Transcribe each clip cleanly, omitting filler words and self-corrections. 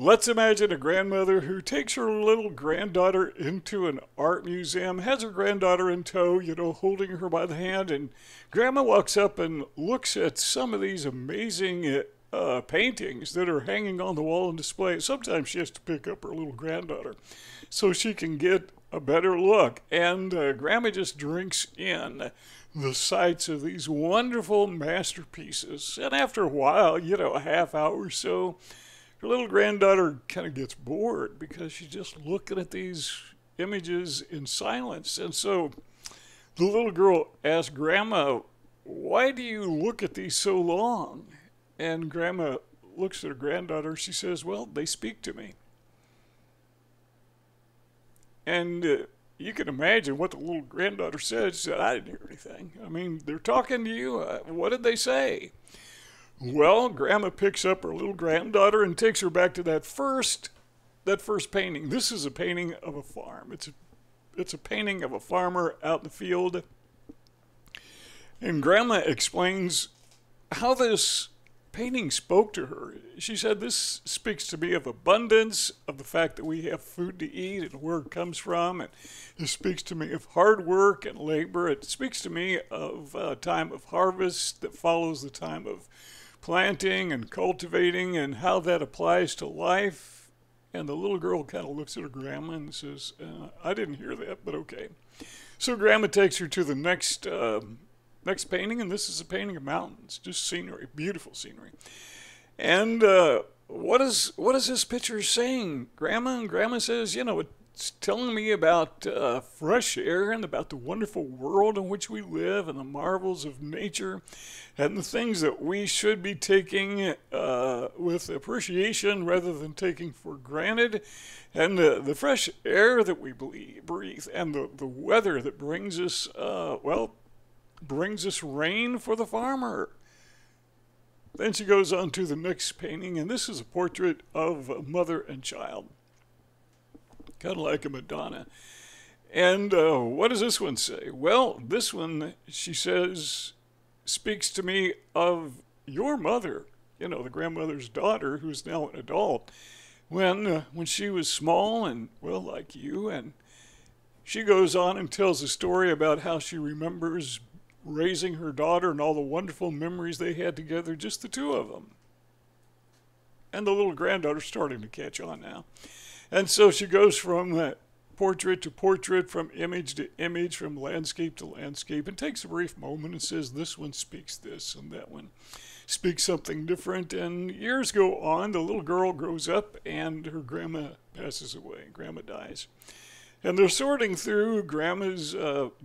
Let's imagine a grandmother who takes her little granddaughter into an art museum, has her granddaughter in tow, you know, holding her by the hand, and Grandma walks up and looks at some of these amazing paintings that are hanging on the wall and display. Sometimes she has to pick up her little granddaughter so she can get a better look. And Grandma just drinks in the sights of these wonderful masterpieces. And after a while, you know, a half hour or so, her little granddaughter kind of gets bored because she's just looking at these images in silence. And so the little girl asks Grandma, "Why do you look at these so long?" And Grandma looks at her granddaughter. She says, "Well, they speak to me." And you can imagine what the little granddaughter said. She said, "I didn't hear anything. I mean, they're talking to you. What did they say?" Well, Grandma picks up her little granddaughter and takes her back to that first painting. This is a painting of a farm. It's a painting of a farmer out in the field. And Grandma explains how this painting spoke to her. She said, "This speaks to me of abundance, of the fact that we have food to eat and where it comes from. And it speaks to me of hard work and labor. It speaks to me of a time of harvest that follows the time of planting and cultivating and how that applies to life." And the little girl kind of looks at her grandma and says, "I didn't hear that, but okay." So Grandma takes her to the next painting, and this is a painting of mountains, just scenery, beautiful scenery. And what is this picture saying, Grandma? And Grandma says, "You know, it's telling me about fresh air and about the wonderful world in which we live and the marvels of nature and the things that we should be taking with appreciation rather than taking for granted, and the fresh air that we breathe and the weather that brings us, brings us rain for the farmer." Then she goes on to the next painting, and this is a portrait of a mother and child, kind of like a Madonna. And what does this one say? Well, this one, she says, speaks to me of your mother, you know, the grandmother's daughter, who's now an adult, when she was small and, well, like you. And she goes on and tells a story about how she remembers raising her daughter and all the wonderful memories they had together, just the two of them. And the little granddaughter's starting to catch on now. And so she goes from portrait to portrait, from image to image, from landscape to landscape, and takes a brief moment and says, "This one speaks this, and that one speaks something different." And years go on, the little girl grows up, and her grandma passes away. Grandma dies. And they're sorting through Grandma's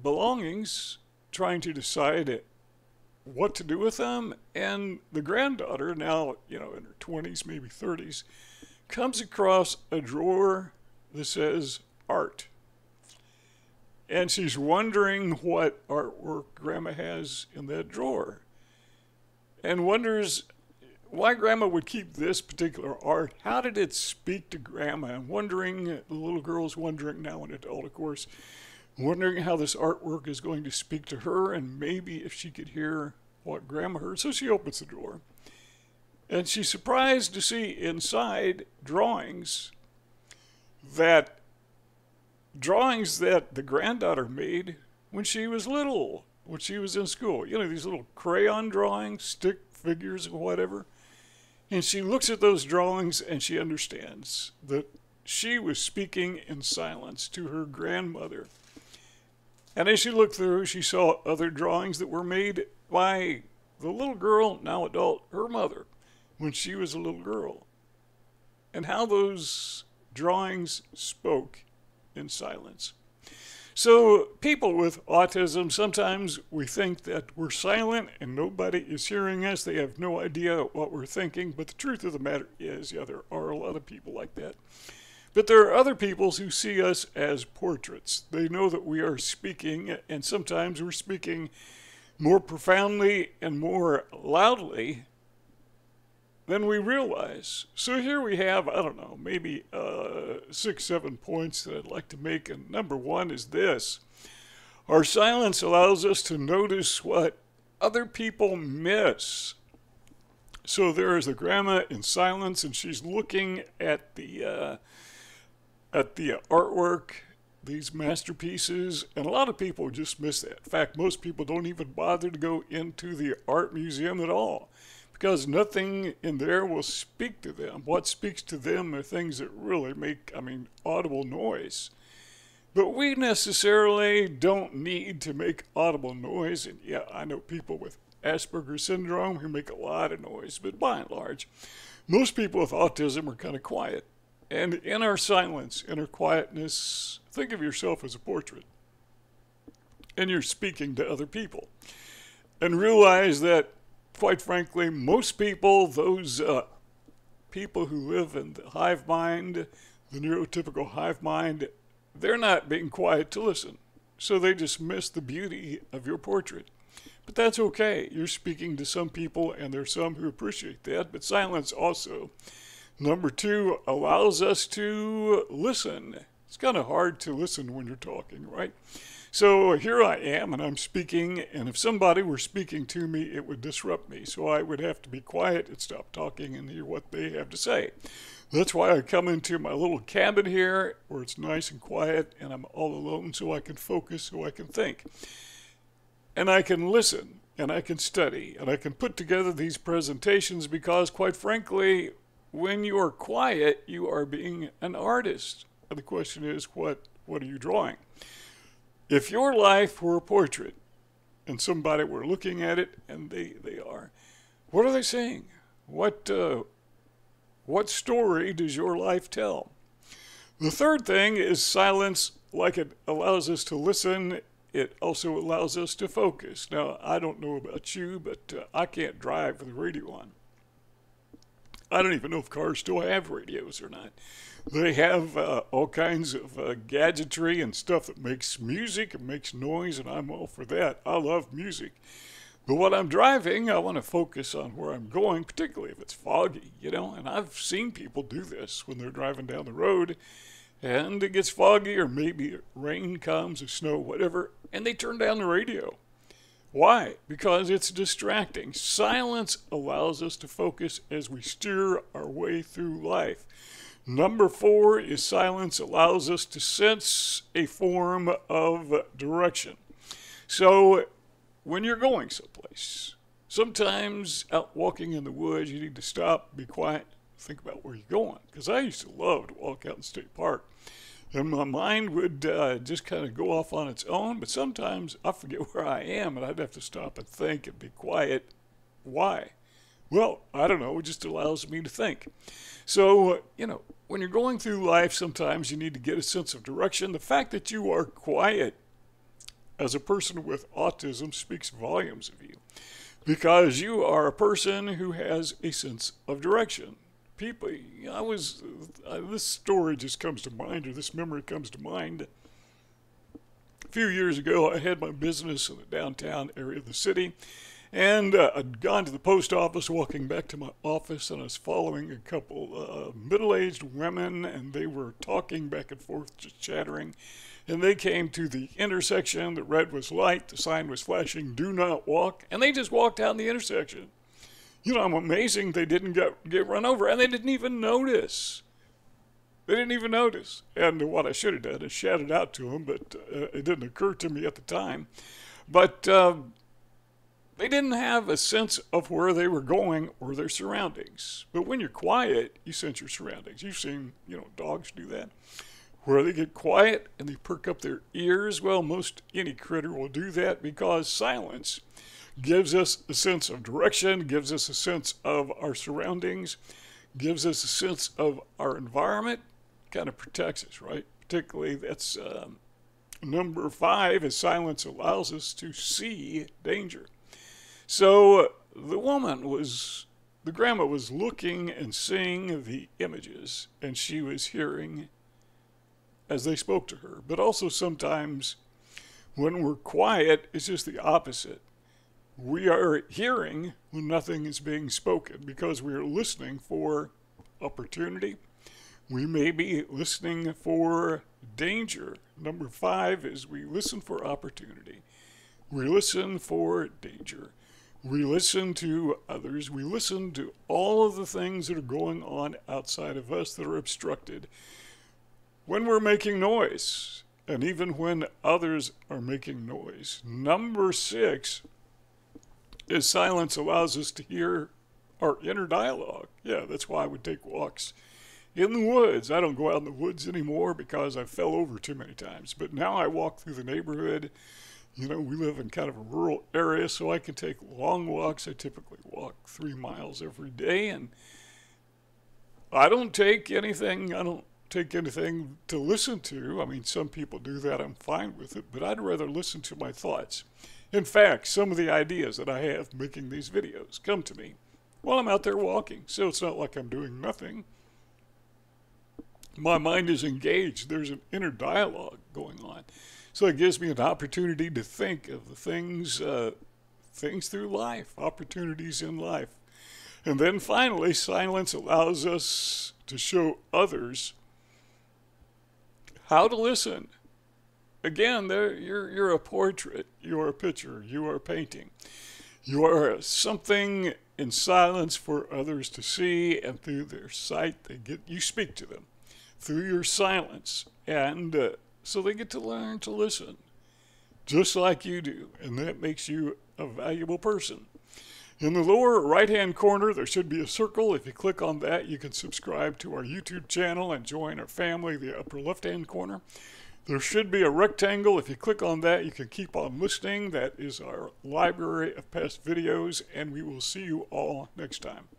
belongings, trying to decide what to do with them. And the granddaughter, now, you know, in her 20s, maybe 30s, comes across a drawer that says art. And she's wondering what artwork Grandma has in that drawer, and wonders why Grandma would keep this particular art. How did it speak to Grandma? And wondering, the little girl's wondering, now an adult, of course, wondering how this artwork is going to speak to her, and maybe if she could hear what Grandma heard. So she opens the drawer, and she's surprised to see inside drawings that the granddaughter made when she was little, when she was in school. You know, these little crayon drawings, stick figures and whatever. And she looks at those drawings, and she understands that she was speaking in silence to her grandmother. And as she looked through, she saw other drawings that were made by the little girl, now adult, her mother, when she was a little girl, and how those drawings spoke in silence. So people with autism, sometimes we think that we're silent and nobody is hearing us. They have no idea what we're thinking. But the truth of the matter is, yeah, there are a lot of people like that. But there are other people who see us as portraits. They know that we are speaking, and sometimes we're speaking more profoundly and more loudly than we realize. So here we have, I don't know, maybe 6, 7 points that I'd like to make. And number one is this: our silence allows us to notice what other people miss. So there is the grandma in silence, and she's looking at the artwork, these masterpieces, and a lot of people just miss that. In fact, most people don't even bother to go into the art museum at all, because nothing in there will speak to them. What speaks to them are things that really make, I mean, audible noise. But we necessarily don't need to make audible noise. And yeah, I know people with Asperger's syndrome who make a lot of noise, but by and large, most people with autism are kind of quiet. And in our silence, in our quietness, think of yourself as a portrait. And you're speaking to other people. And realize that, quite frankly, most people, those people who live in the hive mind, the neurotypical hive mind, they're not being quiet to listen. So they just miss the beauty of your portrait. But that's okay. You're speaking to some people, and there's some who appreciate that. But silence also, number two, allows us to listen. It's kind of hard to listen when you're talking, right? So here I am, and I'm speaking, and if somebody were speaking to me, it would disrupt me. So I would have to be quiet and stop talking and hear what they have to say. That's why I come into my little cabin here, where it's nice and quiet, and I'm all alone, so I can focus, so I can think. And I can listen, and I can study, and I can put together these presentations, because, quite frankly, when you are quiet, you are being an artist. And the question is, what are you drawing? If your life were a portrait, and somebody were looking at it, and they are, what are they saying? What story does your life tell? The third thing is silence. Like it allows us to listen, it also allows us to focus. Now, I don't know about you, but I can't drive with the radio on. I don't even know if cars still have radios or not. They have all kinds of gadgetry and stuff that makes music and makes noise, and I'm all for that. I love music. But when I'm driving, I want to focus on where I'm going, particularly if it's foggy, you know. And I've seen people do this when they're driving down the road and it gets foggy, or maybe rain comes or snow, whatever, and they turn down the radio. Why? Because it's distracting. Silence allows us to focus as we steer our way through life. Number four is silence allows us to sense a form of direction. So when you're going someplace, sometimes out walking in the woods, you need to stop, be quiet, think about where you're going. Because I used to love to walk out in State Park, and my mind would just kind of go off on its own. But sometimes I forget where I am, and I'd have to stop and think and be quiet. Why? Well, I don't know. It just allows me to think. So, you know, when you're going through life, sometimes you need to get a sense of direction. The fact that you are quiet as a person with autism speaks volumes of you, because you are a person who has a sense of direction. People, this story just comes to mind, or this memory comes to mind. A few years ago, I had my business in the downtown area of the city, and I'd gone to the post office, walking back to my office, and I was following a couple middle-aged women, and they were talking back and forth, just chattering. And they came to the intersection. The red was light, the sign was flashing, do not walk, and they just walked down the intersection. You know, I'm amazing they didn't get run over, and they didn't even notice. They didn't even notice. And what I should have done is shouted out to them, but it didn't occur to me at the time. But they didn't have a sense of where they were going or their surroundings. But when you're quiet, you sense your surroundings. You've seen, you know, dogs do that, where they get quiet and they perk up their ears. Well, most any critter will do that, because silence gives us a sense of direction, gives us a sense of our surroundings, gives us a sense of our environment, kind of protects us, right? Particularly, that's number five, is silence allows us to see danger. So the grandma was looking and seeing the images, and she was hearing as they spoke to her. But also sometimes when we're quiet, it's just the opposite. We are hearing when nothing is being spoken, because we are listening for opportunity. We may be listening for danger. Number five is we listen for opportunity. We listen for danger. We listen to others. We listen to all of the things that are going on outside of us that are obstructed when we're making noise, and even when others are making noise. Number 6 is silence allows us to hear our inner dialogue. Yeah, that's why I would take walks in the woods. I don't go out in the woods anymore because I fell over too many times. But now I walk through the neighborhood. You know, we live in kind of a rural area, so I can take long walks. I typically walk 3 miles every day, and I don't take anything to listen to. I mean, some people do that. I'm fine with it, but I'd rather listen to my thoughts. In fact, some of the ideas that I have making these videos come to me while I'm out there walking, so it's not like I'm doing nothing. My mind is engaged. There's an inner dialogue going on. So it gives me an opportunity to think of the things, things through life, opportunities in life. And then finally, silence allows us to show others how to listen. Again, you're a portrait, you are a picture, you are a painting. You are something in silence for others to see, and through their sight, you speak to them through your silence. And so they get to learn to listen, just like you do, and that makes you a valuable person. In the lower right-hand corner, there should be a circle. If you click on that, you can subscribe to our YouTube channel and join our family. The upper left-hand corner, there should be a rectangle. If you click on that, you can keep on listening. That is our library of past videos, and we will see you all next time.